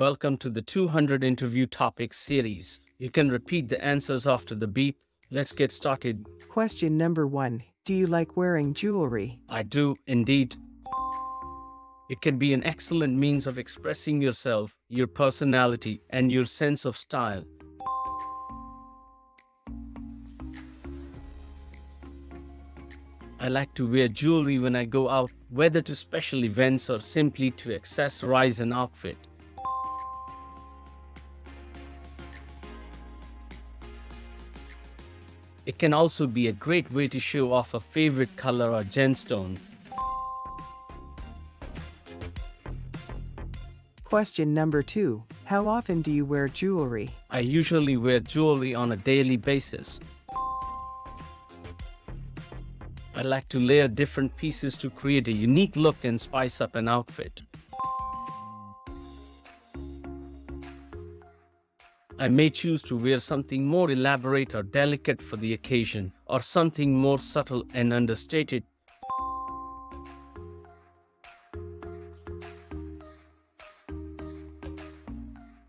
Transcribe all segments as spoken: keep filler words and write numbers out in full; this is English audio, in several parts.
Welcome to the two hundred interview topic series. You can repeat the answers after the beep. Let's get started. Question number one. Do you like wearing jewelry? I do, indeed. It can be an excellent means of expressing yourself, your personality, and your sense of style. I like to wear jewelry when I go out, whether to special events or simply to accessorize an outfit. It can also be a great way to show off a favorite color or gemstone. Question number two. How often do you wear jewelry? I usually wear jewelry on a daily basis. I like to layer different pieces to create a unique look and spice up an outfit. I may choose to wear something more elaborate or delicate for the occasion, or something more subtle and understated.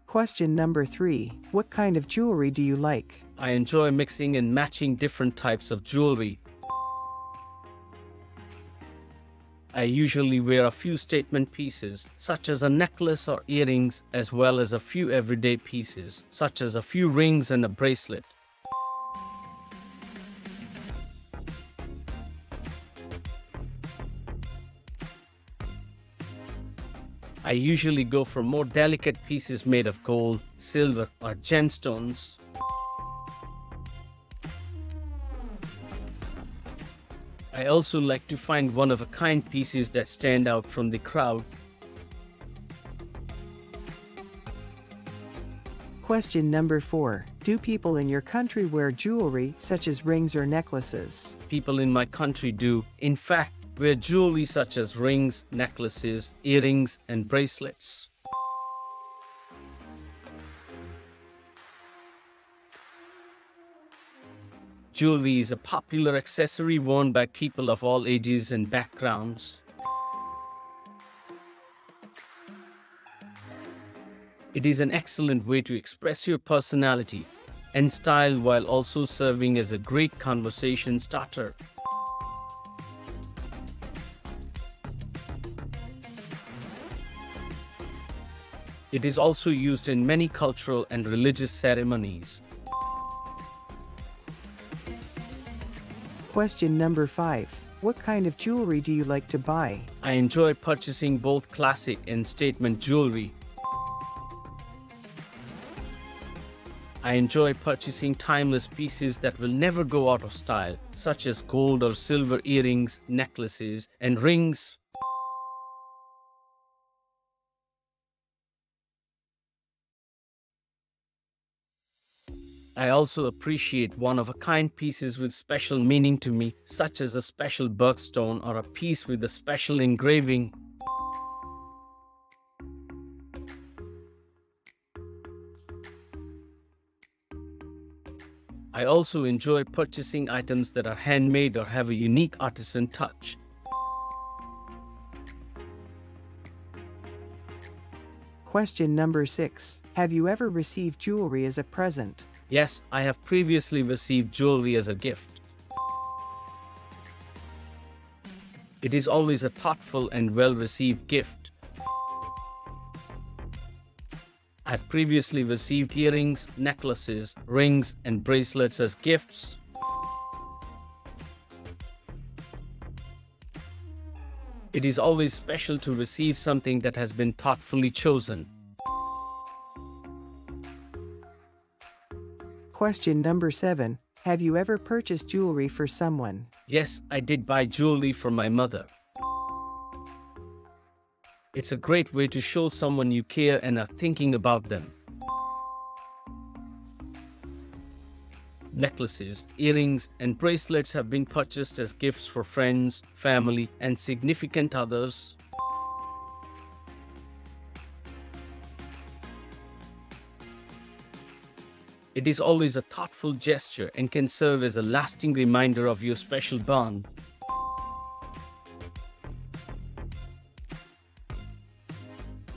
Question number three. What kind of jewelry do you like? I enjoy mixing and matching different types of jewelry. I usually wear a few statement pieces, such as a necklace or earrings, as well as a few everyday pieces, such as a few rings and a bracelet. I usually go for more delicate pieces made of gold, silver, or gemstones. I also like to find one-of-a-kind pieces that stand out from the crowd. Question number four. Do people in your country wear jewelry such as rings or necklaces? People in my country do, in fact, wear jewelry such as rings, necklaces, earrings, and bracelets. Jewelry is a popular accessory worn by people of all ages and backgrounds. It is an excellent way to express your personality and style while also serving as a great conversation starter. It is also used in many cultural and religious ceremonies. Question number five. What kind of jewelry do you like to buy? I enjoy purchasing both classic and statement jewelry. I enjoy purchasing timeless pieces that will never go out of style, such as gold or silver earrings, necklaces, and rings. I also appreciate one-of-a-kind pieces with special meaning to me, such as a special birthstone or a piece with a special engraving. I also enjoy purchasing items that are handmade or have a unique artisan touch. Question number six. Have you ever received jewelry as a present? Yes, I have previously received jewelry as a gift. It is always a thoughtful and well-received gift. I have previously received earrings, necklaces, rings, and bracelets as gifts. It is always special to receive something that has been thoughtfully chosen. Question number seven. Have you ever purchased jewelry for someone? Yes, I did buy jewelry for my mother. It's a great way to show someone you care and are thinking about them. Necklaces, earrings, and bracelets have been purchased as gifts for friends, family, and significant others. It is always a thoughtful gesture and can serve as a lasting reminder of your special bond.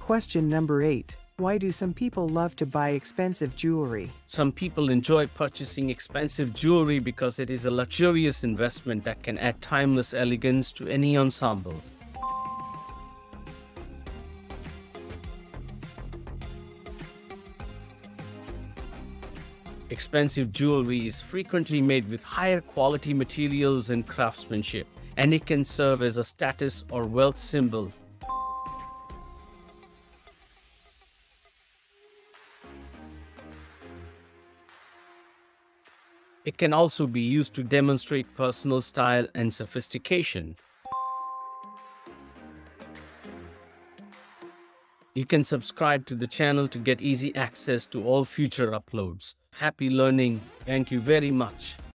Question number eight. Why do some people love to buy expensive jewelry? Some people enjoy purchasing expensive jewelry because it is a luxurious investment that can add timeless elegance to any ensemble. Expensive jewelry is frequently made with higher quality materials and craftsmanship, and it can serve as a status or wealth symbol. It can also be used to demonstrate personal style and sophistication. You can subscribe to the channel to get easy access to all future uploads. Happy learning. Thank you very much.